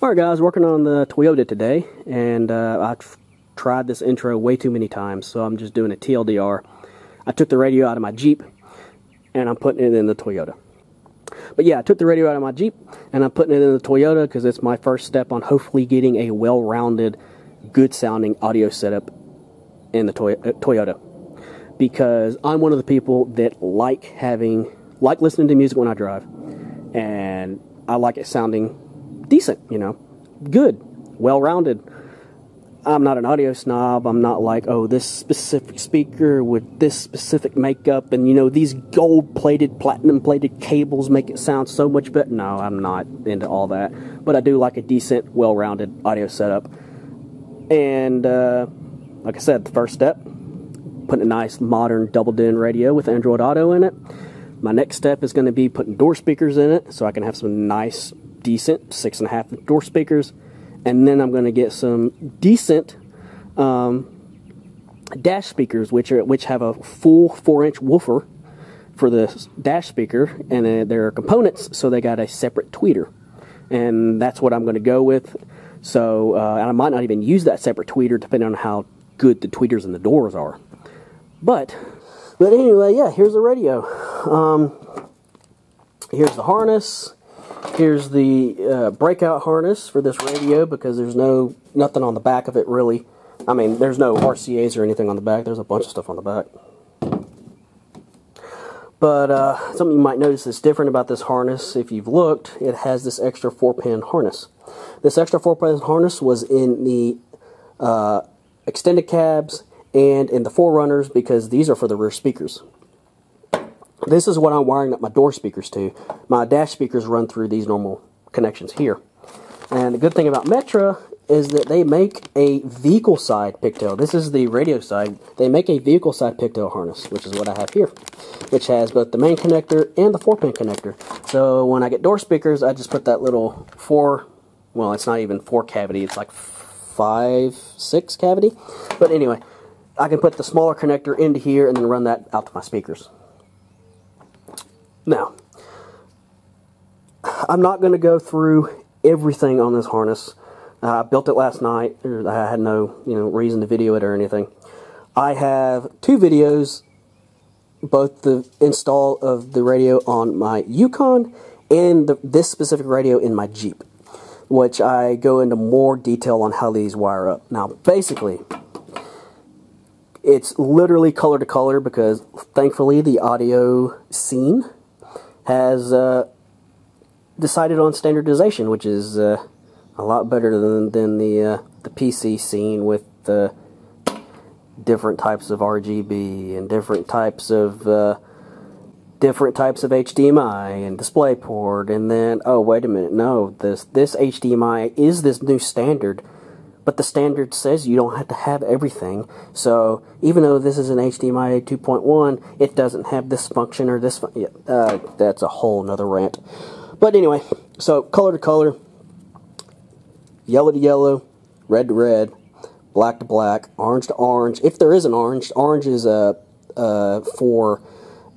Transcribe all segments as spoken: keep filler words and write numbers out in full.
Alright guys, working on the Toyota today, and uh, I've tried this intro way too many times, so I'm just doing a T L D R. I took the radio out of my Jeep, and I'm putting it in the Toyota. But yeah, I took the radio out of my Jeep, and I'm putting it in the Toyota because it's my first step on hopefully getting a well-rounded, good-sounding audio setup in the toy uh, Toyota. Because I'm one of the people that like having, like listening to music when I drive, and I like it sounding decent, you know, good, well-rounded. I'm not an audio snob. I'm not like, oh, this specific speaker with this specific makeup and, you know, these gold-plated, platinum-plated cables make it sound so much better. No, I'm not into all that. But I do like a decent, well-rounded audio setup. And, uh, like I said, the first step, putting a nice, modern, double-din radio with Android Auto in it. My next step is going to be putting door speakers in it so I can have some nice, decent, six and a half inch door speakers. And then I'm going to get some decent um, dash speakers, which are, which have a full four inch woofer for the dash speaker, and uh, there are components, so they got a separate tweeter, and that's what I'm going to go with. So, uh, and I might not even use that separate tweeter, depending on how good the tweeters and the doors are. But, but anyway, yeah, here's the radio. Um, here's the harness. Here's the uh, breakout harness for this radio, because there's no nothing on the back of it, really. I mean, there's no R C As or anything on the back. There's a bunch of stuff on the back. But uh, something you might notice that's different about this harness, if you've looked, it has this extra four pin harness. This extra four pin harness was in the uh, extended cabs and in the four runners, because these are for the rear speakers. This is what I'm wiring up my door speakers to. My dash speakers run through these normal connections here. And the good thing about Metra is that they make a vehicle side pigtail. This is the radio side. They make a vehicle side pigtail harness, which is what I have here, which has both the main connector and the four pin connector. So when I get door speakers, I just put that little four, well, it's not even four cavity, it's like five, six cavity. But anyway, I can put the smaller connector into here and then run that out to my speakers. Now, I'm not going to go through everything on this harness. Uh, I built it last night. I had no you know, reason to video it or anything. I have two videos, both the install of the radio on my Yukon and the, this specific radio in my Jeep, which I go into more detail on how these wire up. Now, basically, it's literally color to color, because thankfully the audio scene has uh, decided on standardization, which is uh, a lot better than, than the, uh, the P C scene with uh, different types of R G B and different types of uh, different types of H D M I and DisplayPort, and then, oh wait a minute, no, this this H D M I is this new standard, but the standard says you don't have to have everything, so even though this is an H D M I two point one, it doesn't have this function or this fun yeah, uh, that's a whole nother rant. But anyway, so color to color, yellow to yellow, red to red, black to black, orange to orange, if there is an orange. Orange is uh, uh, for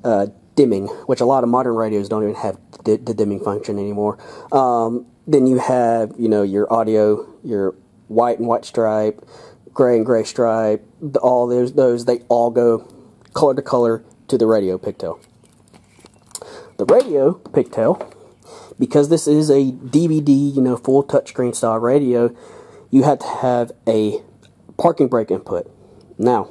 uh, dimming, which a lot of modern radios don't even have the dimming function anymore. Um, then you have, you know, your audio, your white and white stripe, gray and gray stripe, all those, those they all go color to color to the radio pigtail. The radio pigtail, because this is a D V D, you know, full touchscreen style radio, you have to have a parking brake input. Now,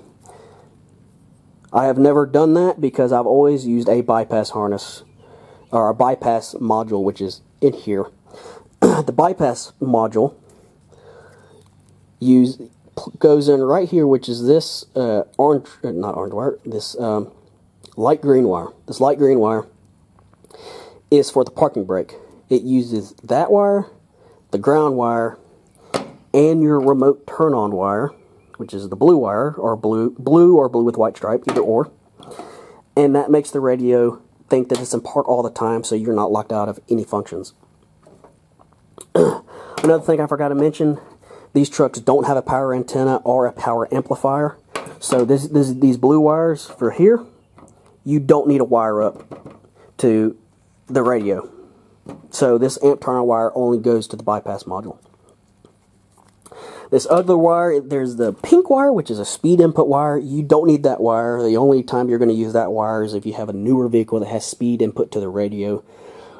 I have never done that because I've always used a bypass harness, or a bypass module, which is in here. The bypass module use goes in right here, which is this uh, orange, not orange wire, this um, light green wire. This light green wire is for the parking brake. It uses that wire, the ground wire, and your remote turn-on wire, which is the blue wire, or blue, blue or blue with white stripe, either or. And that makes the radio think that it's in park all the time, so you're not locked out of any functions. Another thing I forgot to mention, these trucks don't have a power antenna or a power amplifier. So this, this, these blue wires for here, you don't need a wire up to the radio. So this amp turner wire only goes to the bypass module. This other wire, there's the pink wire, which is a speed input wire. You don't need that wire. The only time you're going to use that wire is if you have a newer vehicle that has speed input to the radio,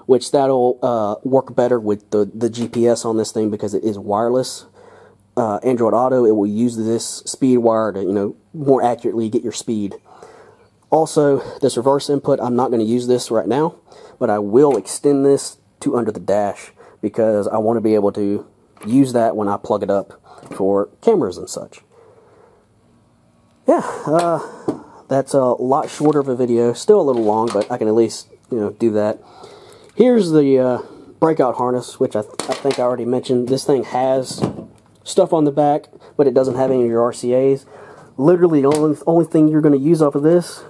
which that'll uh, work better with the, the G P S on this thing because it is wireless. Uh, Android Auto, it will use this speed wire to, you know, more accurately get your speed. Also, this reverse input, I'm not going to use this right now, but I will extend this to under the dash because I want to be able to use that when I plug it up for cameras and such. Yeah, uh, that's a lot shorter of a video. Still a little long, but I can at least, you know, do that. Here's the uh, breakout harness, which I, th I think I already mentioned. This thing has stuff on the back, but it doesn't have any of your R C As. Literally, the only, only thing you're going to use off of this,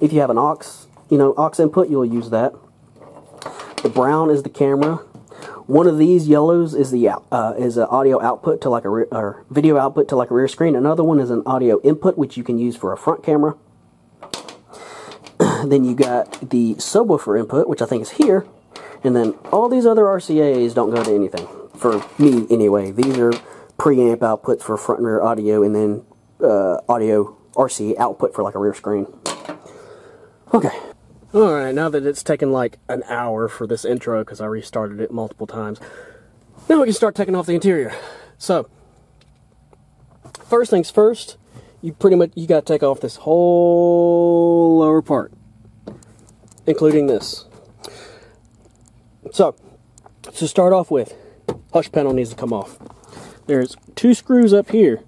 if you have an aux, you know, aux input, you'll use that. The brown is the camera. One of these yellows is the uh, is an audio output to like a re or video output to like a rear screen. Another one is an audio input, which you can use for a front camera. Then you got the subwoofer input, which I think is here, and then all these other R C As don't go to anything for me anyway. These are preamp outputs for front and rear audio, and then uh, audio R C A output for like a rear screen. Okay. Alright, now that it's taken like an hour for this intro, because I restarted it multiple times, now we can start taking off the interior. So, first things first, you pretty much, you gotta take off this whole lower part, including this. So, to start off with, hush panel needs to come off. There's two screws up here.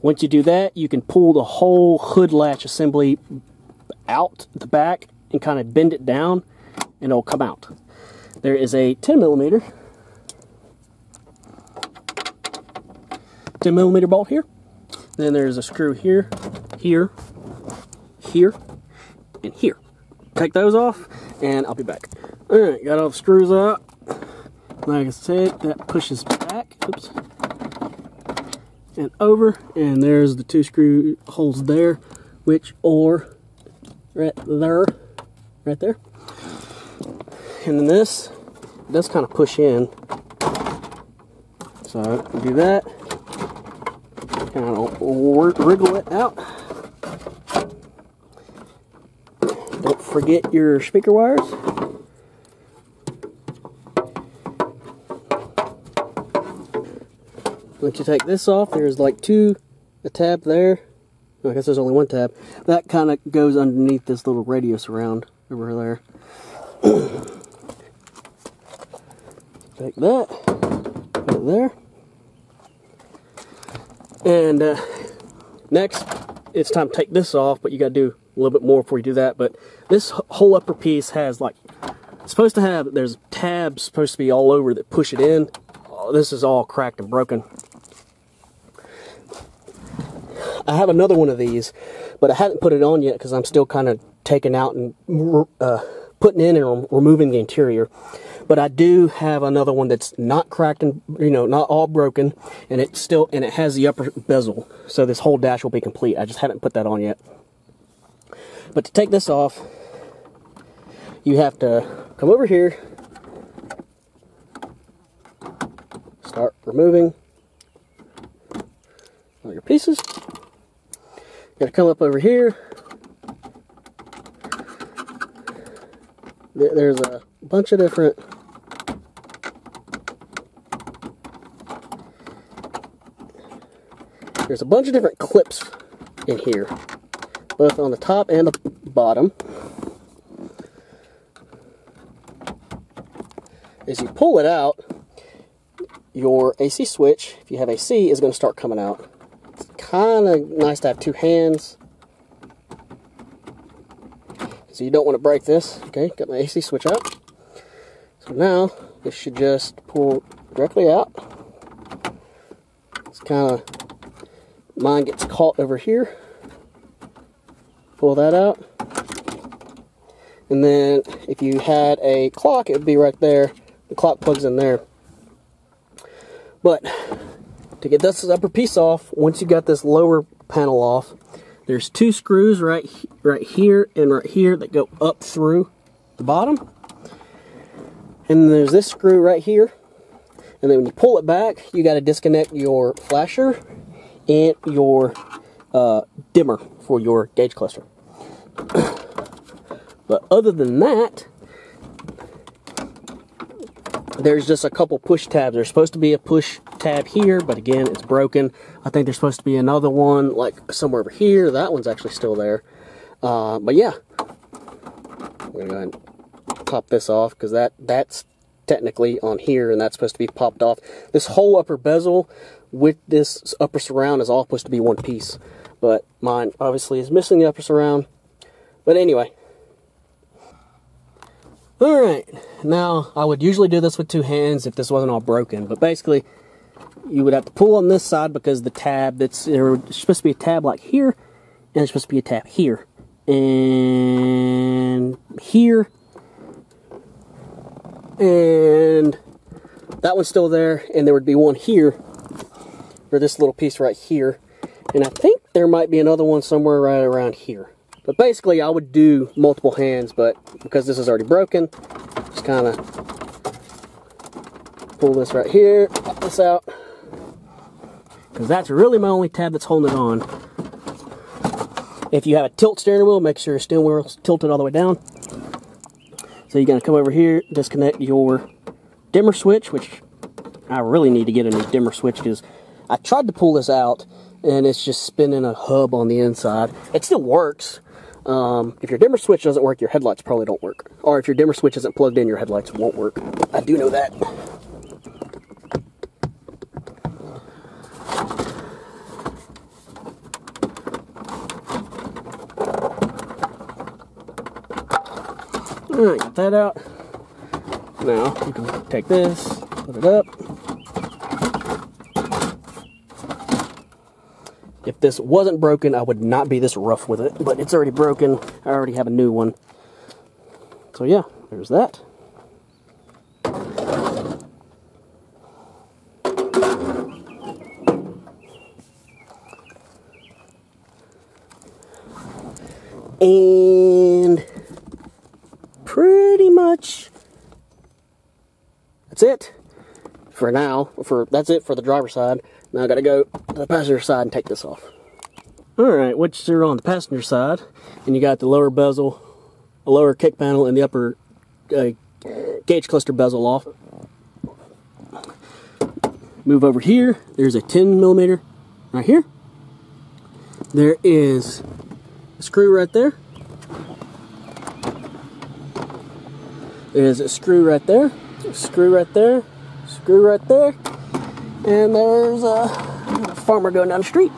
Once you do that, you can pull the whole hood latch assembly out the back and kind of bend it down and it'll come out. There is a ten millimeter ten millimeter bolt here. Then there's a screw here, here, here, and here. Take those off and I'll be back. Alright, got all the screws out. Like I said, that pushes back. Oops. And over, and there's the two screw holes there, which are right there, right there. And then this does kind of push in. So do that, kind of wriggle it out. Don't forget your speaker wires. Once you take this off, there's like two, a tab there. I guess there's only one tab. That kind of goes underneath this little radio surround over there. Take that, put it there. And uh, next, it's time to take this off, but you got to do a little bit more before you do that. But this whole upper piece has like, it's supposed to have, there's tabs supposed to be all over that push it in. Oh, this is all cracked and broken. I have another one of these, but I haven't put it on yet because I'm still kind of taking out and uh, putting in and removing the interior. But I do have another one that's not cracked and, you know, not all broken, and it's still, and it has the upper bezel, so this whole dash will be complete. I just haven't put that on yet. But to take this off, you have to come over here, start removing all your pieces. Gotta come up over here. There's a bunch of different there's a bunch of different clips in here, both on the top and the bottom. As you pull it out, your A C switch, if you have A C, is going to start coming out. Kind of nice to have two hands, so you don't want to break this. Okay, got my A C switch out. So now this should just pull directly out. It's kind of, mine gets caught over here. Pull that out, and then if you had a clock, it would be right there. The clock plugs in there, but. To get this upper piece off, once you got this lower panel off, there's two screws right, right here and right here that go up through the bottom. And there's this screw right here. And then when you pull it back, you got to disconnect your flasher and your uh, dimmer for your gauge cluster. But other than that, there's just a couple push tabs. There's supposed to be a push tab here, but again, it's broken. I think there's supposed to be another one like somewhere over here. That one's actually still there. Uh, but yeah, we're gonna go ahead and pop this off because that that's technically on here, and that's supposed to be popped off. This whole upper bezel with this upper surround is all supposed to be one piece, but mine obviously is missing the upper surround. But anyway, all right. Now I would usually do this with two hands if this wasn't all broken, but basically you would have to pull on this side because the tab that's there's supposed to be a tab like here, and there's supposed to be a tab here and here. And that one's still there, and there would be one here, or this little piece right here. And I think there might be another one somewhere right around here. But basically, I would do multiple hands, but because this is already broken, just kind of pull this right here, pop this out. Because that's really my only tab that's holding it on. If you have a tilt steering wheel, make sure your steering wheel's tilted all the way down. So you're gonna come over here, disconnect your dimmer switch, which I really need to get a new dimmer switch because I tried to pull this out and it's just spinning a hub on the inside. It still works. Um, if your dimmer switch doesn't work, your headlights probably don't work. Or if your dimmer switch isn't plugged in, your headlights won't work. I do know that. Alright, get that out. Now you can take this, put it up. If this wasn't broken, I would not be this rough with it, but it's already broken. I already have a new one. So yeah, there's that. And pretty much that's it for now. For that's it for the driver's side. Now I gotta go to the passenger side and take this off. Alright, once you're on the passenger side, and you got the lower bezel, the lower kick panel, and the upper uh, gauge cluster bezel off. Move over here, there's a ten millimeter right here. There is a screw right there. There's a screw right there, a screw right there, a screw right there, and there's a farmer going down the street.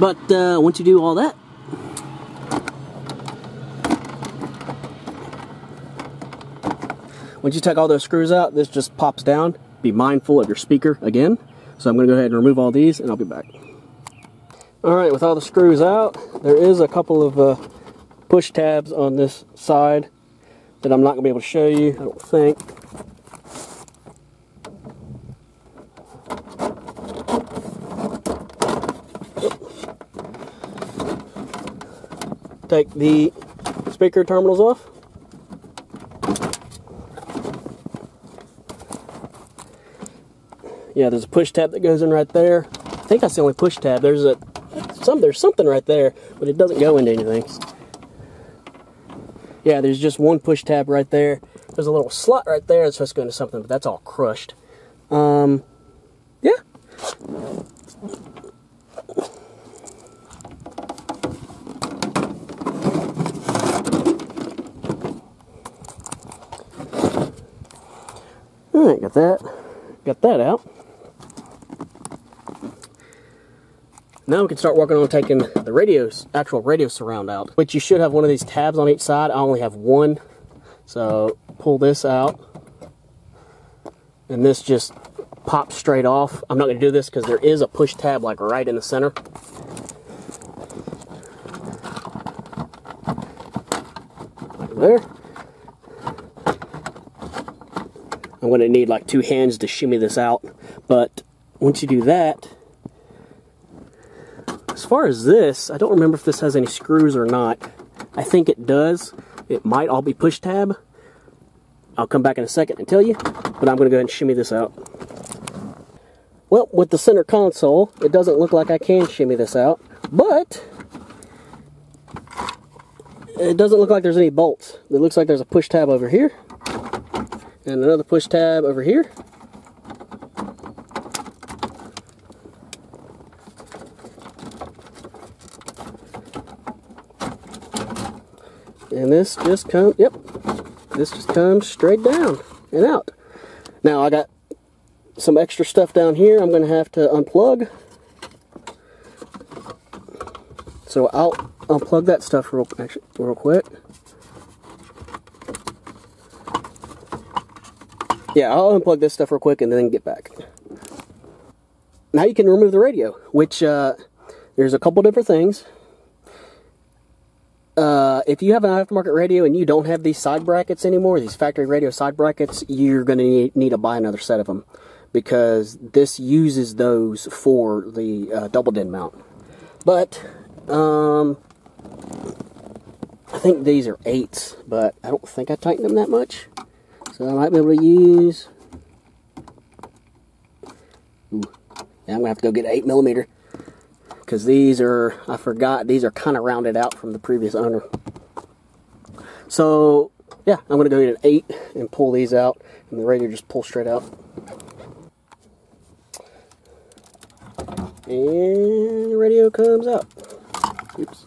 But uh, once you do all that, once you take all those screws out, this just pops down. Be mindful of your speaker again. So I'm going to go ahead and remove all these, and I'll be back. Alright, with all the screws out, there is a couple of uh, push tabs on this side that I'm not going to be able to show you, I don't think. Take the speaker terminals off. Yeah, there's a push tab that goes in right there. I think that's the only push tab. There's a some there's something right there, but it doesn't go into anything. Yeah, there's just one push tab right there. There's a little slot right there that's supposed to go into something, but that's all crushed. Um, yeah. All right, got that. Got that out. Now we can start working on taking the radios, actual radio surround out, which you should have one of these tabs on each side. I only have one, so pull this out, and this just pops straight off. I'm not going to do this because there is a push tab like right in the center. Right there. I'm going to need like two hands to shimmy this out, but once you do that, as far as this, I don't remember if this has any screws or not. I think it does. It might all be push tab. I'll come back in a second and tell you, but I'm going to go ahead and shimmy this out. Well, with the center console, it doesn't look like I can shimmy this out, but it doesn't look like there's any bolts. It looks like there's a push tab over here and another push tab over here. And this just comes, yep, this just comes straight down and out. Now I got some extra stuff down here I'm going to have to unplug. So I'll unplug that stuff real, actually, real quick. Yeah, I'll unplug this stuff real quick and then get back. Now you can remove the radio, which uh, there's a couple different things. Uh, if you have an aftermarket radio and you don't have these side brackets anymore, these factory radio side brackets, you're going to need, need to buy another set of them, because this uses those for the uh, double din mount. But um, I think these are eights, but I don't think I tightened them that much, so I might be able to use. Ooh, now I'm gonna have to go get an eight millimeter. Because these are, I forgot, these are kind of rounded out from the previous owner. So, yeah, I'm going to go get an eight and pull these out. And the radio just pulls straight out. And the radio comes out. Oops.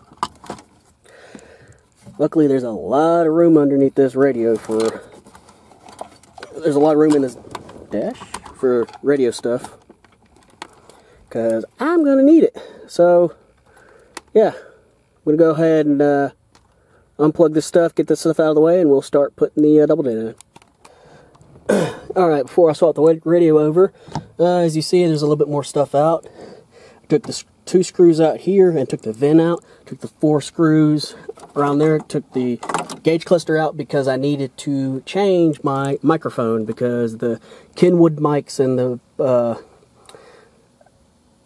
Luckily, there's a lot of room underneath this radio for... There's a lot of room in this dash for radio stuff. Because I'm going to need it. So, yeah, I'm going to go ahead and uh, unplug this stuff, get this stuff out of the way, and we'll start putting the uh, double din in. Alright, before I swap the radio over, uh, as you see, there's a little bit more stuff out. I took the two screws out here and took the vent out. Took the four screws around there. Took the gauge cluster out because I needed to change my microphone, because the Kenwood mics and the... Uh,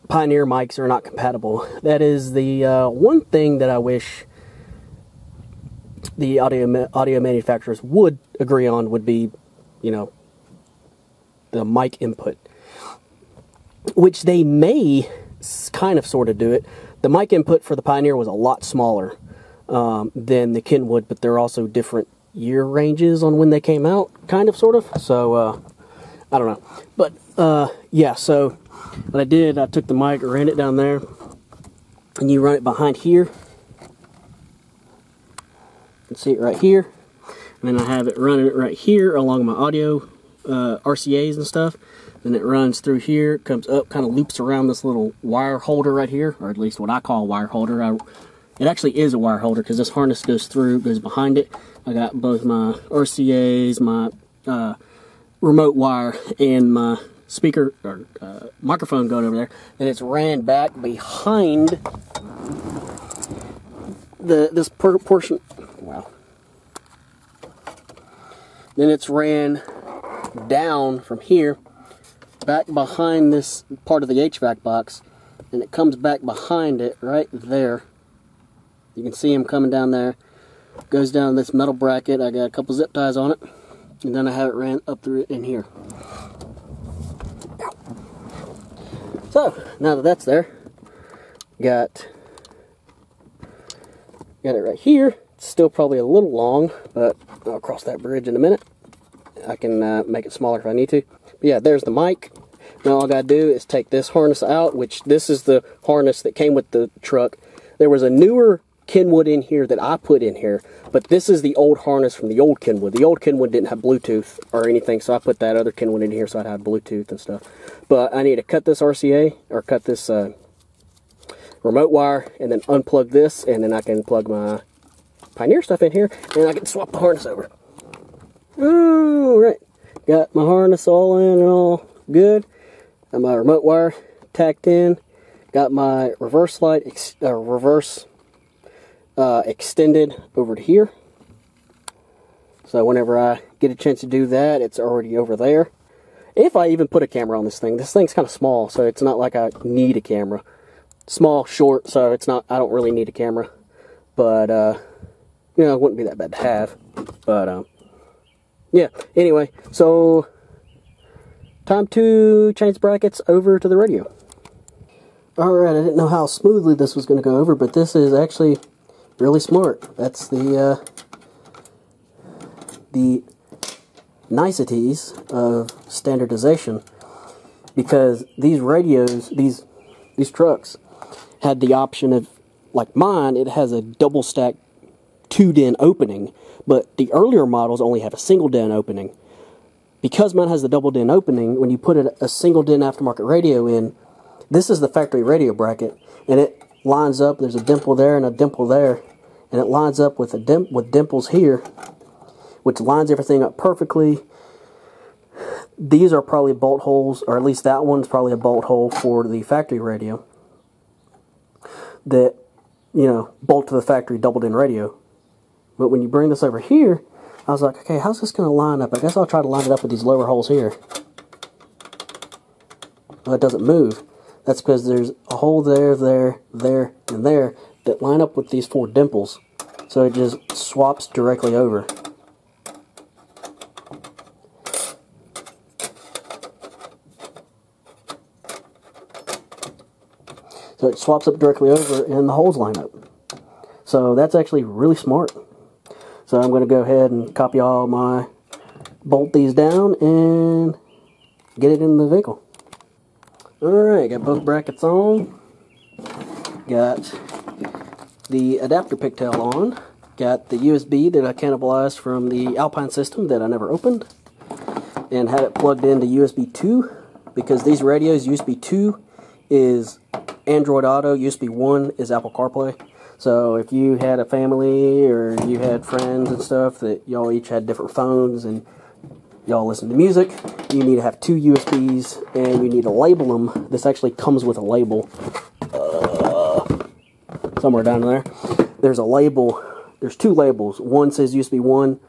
Pioneer mics are not compatible. That is the uh, one thing that I wish the audio ma audio manufacturers would agree on, would be, you know, the mic input, which they may kind of sort of do it. The mic input for the Pioneer was a lot smaller um, than the Kenwood, but they're also different year ranges on when they came out, kind of sort of. So uh, I don't know, but uh, yeah, so. What I did, I took the mic, ran it down there, and you run it behind here. You can see it right here. And then I have it running it right here along my audio uh, R C As and stuff. Then it runs through here, comes up, kind of loops around this little wire holder right here, or at least what I call a wire holder. I, it actually is a wire holder because this harness goes through, goes behind it. I got both my R C As, my uh, remote wire, and my speaker or uh, microphone going over there, and it's ran back behind the this per portion. Wow. Then it's ran down from here back behind this part of the H V A C box, and it comes back behind it right there. You can see him coming down there. Goes down this metal bracket. I got a couple zip ties on it, and then I have it ran up through it in here. So, now that that's there, got, got it right here. It's still probably a little long, but I'll cross that bridge in a minute. I can uh, make it smaller if I need to. But yeah, there's the mic. Now all I gotta do is take this harness out, which this is the harness that came with the truck. There was a newer Kenwood in here that I put in here, but this is the old harness from the old Kenwood. The old Kenwood didn't have Bluetooth or anything, so I put that other Kenwood in here so I'd have Bluetooth and stuff. But I need to cut this R C A, or cut this uh, remote wire, and then unplug this, and then I can plug my Pioneer stuff in here, and I can swap the harness over. Alright, got my harness all in and all good. Got my remote wire tacked in. Got my reverse light, ex uh, reverse Uh, extended over to here, so whenever I get a chance to do that, it's already over there. If I even put a camera on this thing, this thing's kind of small, so it's not like I need a camera. Small, short, so it's not, I don't really need a camera, but uh, you know, it wouldn't be that bad to have. But um, yeah, anyway, so time to change the brackets over to the radio. Alright, I didn't know how smoothly this was going to go over, but this is actually really smart. That's the, uh, the niceties of standardization, because these radios, these, these trucks had the option of, like mine, it has a double stack two den opening, but the earlier models only have a single den opening. Because mine has the double den opening, when you put a single den aftermarket radio in, this is the factory radio bracket, and it lines up. There's a dimple there and a dimple there, and it lines up with a dim with dimples here, which lines everything up perfectly. These are probably bolt holes, or at least that one's probably a bolt hole for the factory radio that, you know, bolt to the factory double den radio. But when you bring this over here, I was like, okay, how's this going to line up? I guess I'll try to line it up with these lower holes here. Well, it doesn't move. That's because there's a hole there, there, there, and there that line up with these four dimples. So it just swaps directly over. So it swaps up directly over and the holes line up. So that's actually really smart. So I'm going to go ahead and copy all my, bolt these down and get it in the vehicle. Alright, got both brackets on, got the adapter pigtail on, got the U S B that I cannibalized from the Alpine system that I never opened, and had it plugged into U S B two, because these radios, U S B two is Android Auto, U S B one is Apple CarPlay. So if you had a family or you had friends and stuff that y'all each had different phones and y'all listen to music, you need to have two U S Bs and you need to label them. This actually comes with a label. Uh, somewhere down there. There's a label. There's two labels. One says U S B one,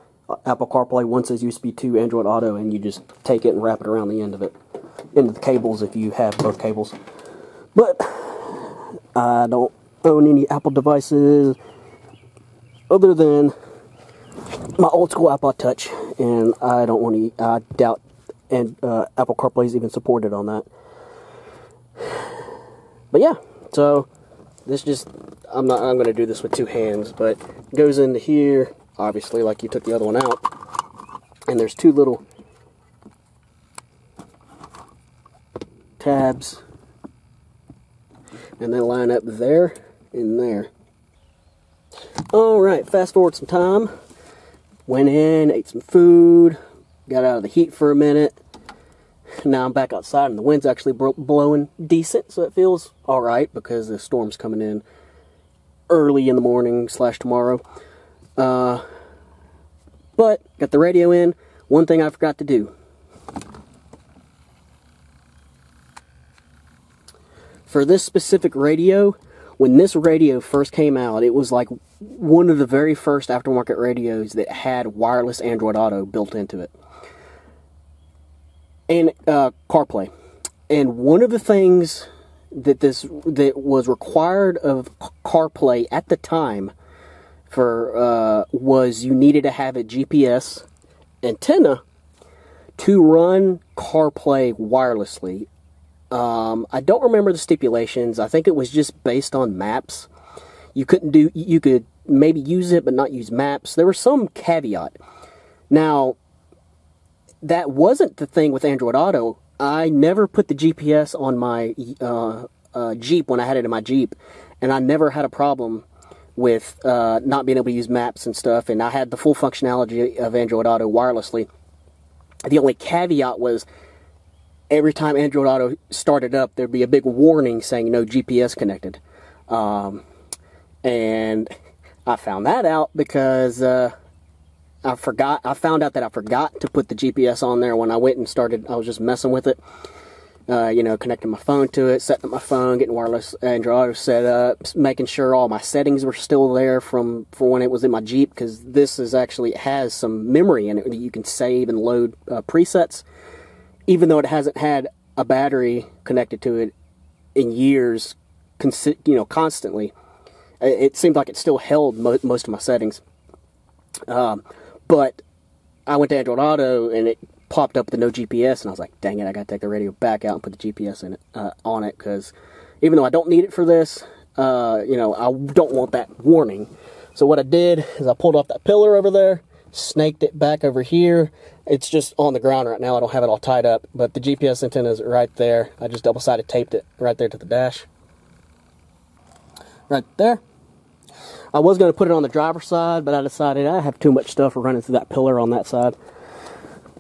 Apple CarPlay. One says U S B two, Android Auto. And you just take it and wrap it around the end of it. End of the cables if you have both cables. But I don't own any Apple devices other than my old school iPod Touch, and I don't want to, I doubt, and uh, Apple CarPlay is even supported on that. But yeah, so this just, I'm not, I'm going to do this with two hands, but goes into here, obviously, like you took the other one out, and there's two little tabs, and they line up there and there. Alright, fast forward some time. Went in, ate some food, got out of the heat for a minute. Now I'm back outside and the wind's actually blowing decent, so it feels alright because the storm's coming in early in the morning slash tomorrow. Uh, but, got the radio in. One thing I forgot to do. For this specific radio, when this radio first came out, it was like one of the very first aftermarket radios that had wireless Android Auto built into it. And uh, CarPlay. And one of the things that this that was required of CarPlay at the time for uh, was you needed to have a G P S antenna to run CarPlay wirelessly. Um, I don't remember the stipulations. I think it was just based on maps. You couldn't do, you could maybe use it, but not use maps. There was some caveat. Now, that wasn't the thing with Android Auto. I never put the G P S on my uh, uh, Jeep when I had it in my Jeep, and I never had a problem with uh, not being able to use maps and stuff, and I had the full functionality of Android Auto wirelessly. The only caveat was, every time Android Auto started up, there'd be a big warning saying no G P S connected. Um, and I found that out because uh, I forgot. I found out that I forgot to put the G P S on there when I went and started. I was just messing with it, uh, you know, connecting my phone to it, setting up my phone, getting wireless Android Auto set up, making sure all my settings were still there from for when it was in my Jeep, because this is actually it has some memory in it that you can save and load uh, presets. Even though it hasn't had a battery connected to it in years, you know, constantly, it seemed like it still held mo most of my settings. Um, but I went to Android Auto and it popped up with the no G P S, and I was like, dang it, I got to take the radio back out and put the G P S in it, uh, on it, because even though I don't need it for this, uh, you know, I don't want that warning. So what I did is I pulled off that pillar over there, snaked it back over here. It's just on the ground right now. I don't have it all tied up, but the G P S antenna is right there. I just double-sided taped it right there to the dash. Right there. I was going to put it on the driver's side, but I decided I have too much stuff running through that pillar on that side.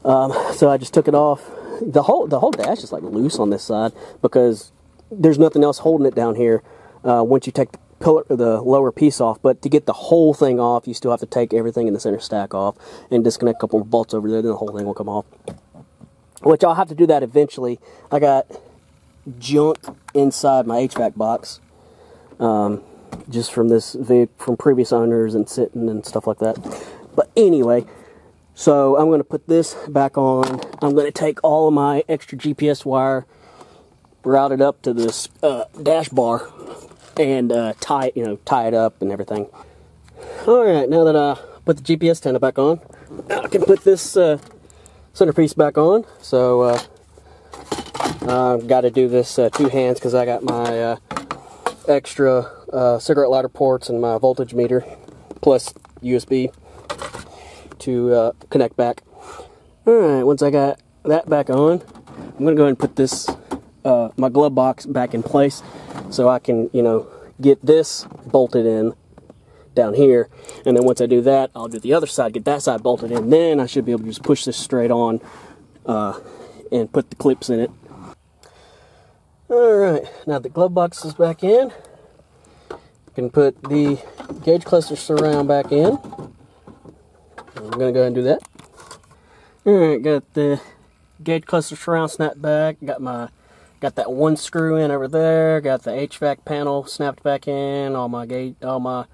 Um, so I just took it off. The whole the whole dash is like loose on this side because there's nothing else holding it down here uh, once you take the pillar, the lower piece off. But to get the whole thing off, you still have to take everything in the center stack off and disconnect a couple of bolts over there, then the whole thing will come off. Which I'll have to do that eventually. I got junk inside my H V A C box. Um, just from this vehicle, from previous owners and sitting and stuff like that. But anyway, so I'm going to put this back on. I'm going to take all of my extra G P S wire, route it up to this uh, dash bar, and uh, tie it, you know, tie it up and everything. All right, now that I put the G P S antenna back on, I can put this uh, centerpiece back on. So uh, I've got to do this uh, two hands because I got my uh, extra uh, cigarette lighter ports and my voltage meter plus U S B to uh, connect back. Alright, once I got that back on, I'm going to go ahead and put this, uh, my glove box back in place so I can, you know, get this bolted in down here. And then once I do that, I'll do the other side, get that side bolted in. Then I should be able to just push this straight on uh, and put the clips in it. Alright, now the glove box is back in. You can put the gauge cluster surround back in. I'm going to go ahead and do that. Alright, got the gauge cluster surround snapped back. Got my, got that one screw in over there. Got the H V A C panel snapped back in. All my gauge, all my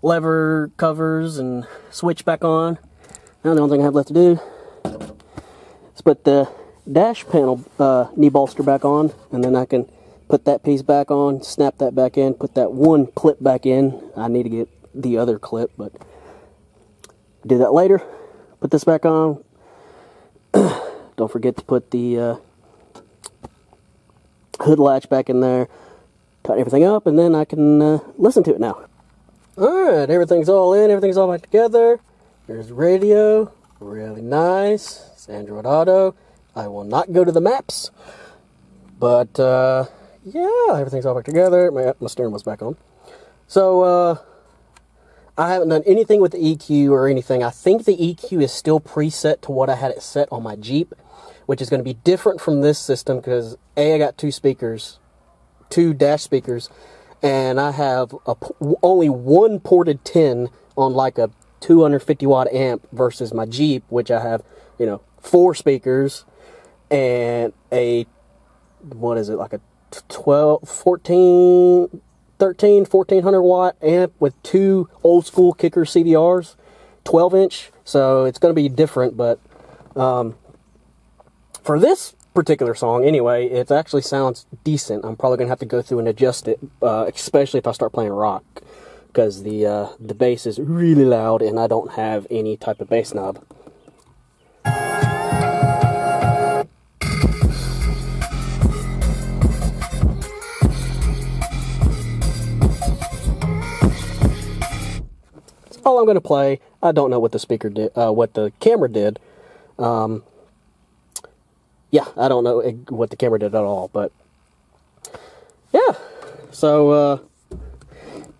lever covers and switch back on. Now the only thing I have left to do is put the dash panel uh, knee bolster back on, and then I can put that piece back on, snap that back in, put that one clip back in. I need to get the other clip, but do that later. Put this back on. Don't forget to put the uh, hood latch back in there. Tighten everything up, and then I can uh, listen to it now. Alright, everything's all in, everything's all back together. Here's the radio, really nice. It's Android Auto. I will not go to the maps, but uh, yeah, everything's all back together. My, my steering was back on. So uh, I haven't done anything with the E Q or anything. I think the E Q is still preset to what I had it set on my Jeep, which is going to be different from this system because A, I got two speakers, two dash speakers, and I have a, only one ported ten on like a two hundred fifty watt amp versus my Jeep, which I have, you know, four speakers and a, what is it, like a twelve, fourteen, thirteen, fourteen hundred watt amp with two old school kicker C D Rs, twelve inch. So it's going to be different, but um, for this particular song, anyway, it actually sounds decent. I'm probably going to have to go through and adjust it, uh, especially if I start playing rock, because the, uh, the bass is really loud and I don't have any type of bass knob. All I'm going to play. I don't know what the speaker did, uh, what the camera did. Um, yeah, I don't know what the camera did at all, but yeah. So, uh,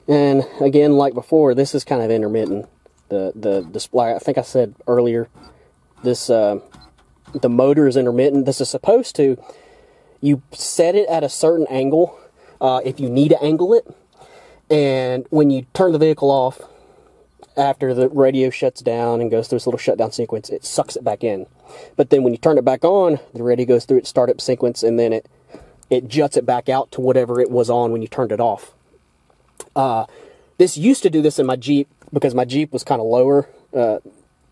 and again, like before, this is kind of intermittent. The the display. I think I said earlier, this uh, the motor is intermittent. This is supposed to, you set it at a certain angle uh, if you need to angle it, and when you turn the vehicle off, after the radio shuts down and goes through this little shutdown sequence, it sucks it back in. But then when you turn it back on, the radio goes through its startup sequence, and then it it juts it back out to whatever it was on when you turned it off. Uh, this used to do this in my Jeep because my Jeep was kind of lower. Uh,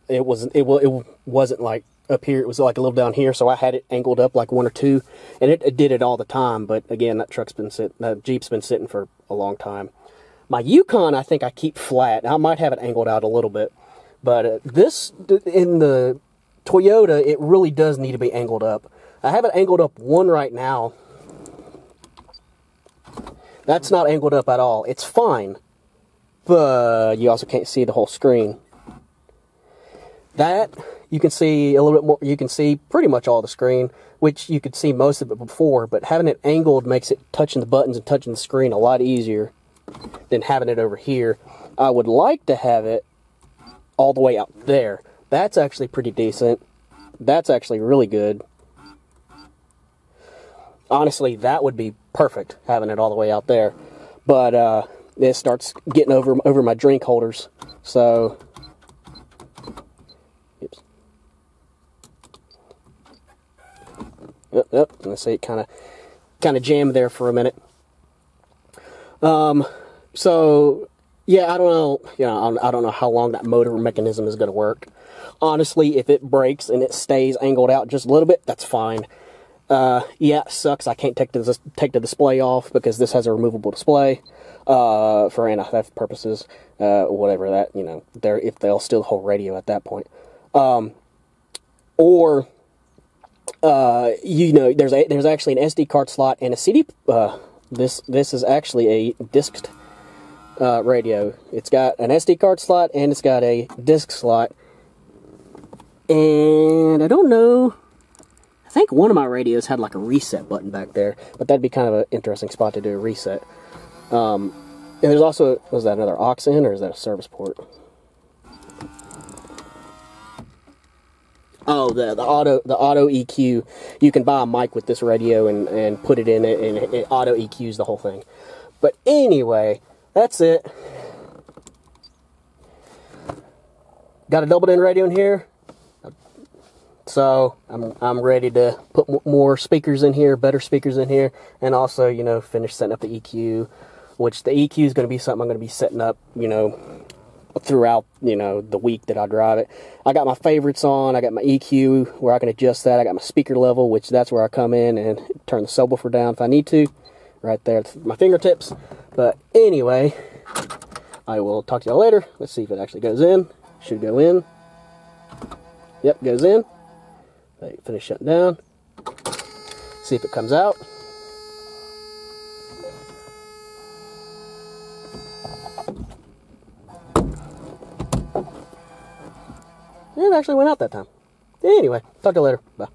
it wasn't it, it wasn't like up here. It was like a little down here, so I had it angled up like one or two, and it, it did it all the time. But again, that truck's been sitting, that Jeep's been sitting for a long time. My Yukon, I think I keep flat. I might have it angled out a little bit, But uh, this, in the Toyota, it really does need to be angled up. I have it angled up one right now. That's not angled up at all. It's fine, but you also can't see the whole screen. That, you can see a little bit more, you can see pretty much all the screen, which you could see most of it before, but having it angled makes it touching the buttons and touching the screen a lot easier than having it over here. I would like to have it all the way out there. That's actually pretty decent. That's actually really good. Honestly, that would be perfect, having it all the way out there. But uh, it starts getting over, over my drink holders, so... Yep, yep. And I see it kind of, kind of jammed there for a minute. Um, so yeah, I don't know. You know, I don't know how long that motor mechanism is going to work. Honestly, if it breaks and it stays angled out just a little bit, that's fine. Uh, yeah, it sucks. I can't take the take the display off because this has a removable display uh, for anti-theft purposes. Uh, whatever that, you know, there if they'll steal the whole radio at that point, um, or. Uh, you know, there's a, there's actually an S D card slot and a C D. Uh, this this is actually a disked uh, radio. It's got an S D card slot and it's got a disk slot. And I don't know. I think one of my radios had like a reset button back there, but that'd be kind of an interesting spot to do a reset. Um, and there's also, was that another aux in, or is that a service port? Oh, the, the auto the auto E Q. You can buy a mic with this radio and, and put it in it, and it, it auto E Qs the whole thing. But anyway, that's it. Got a double end radio in here, so I'm I'm ready to put more speakers in here, better speakers in here, and also, you know, finish setting up the E Q, which the E Q is going to be something I'm going to be setting up, you know, throughout, you know, the week that I drive it. I got my favorites on, I got my E Q where I can adjust that, I got my speaker level, which that's where I come in and turn the subwoofer down if I need to, right there at my fingertips. But anyway, I will talk to y'all later. Let's see if it actually goes in. Should go in. Yep, goes in. Finish shutting down. See if it comes out. It actually went out that time. Anyway, talk to you later. Bye.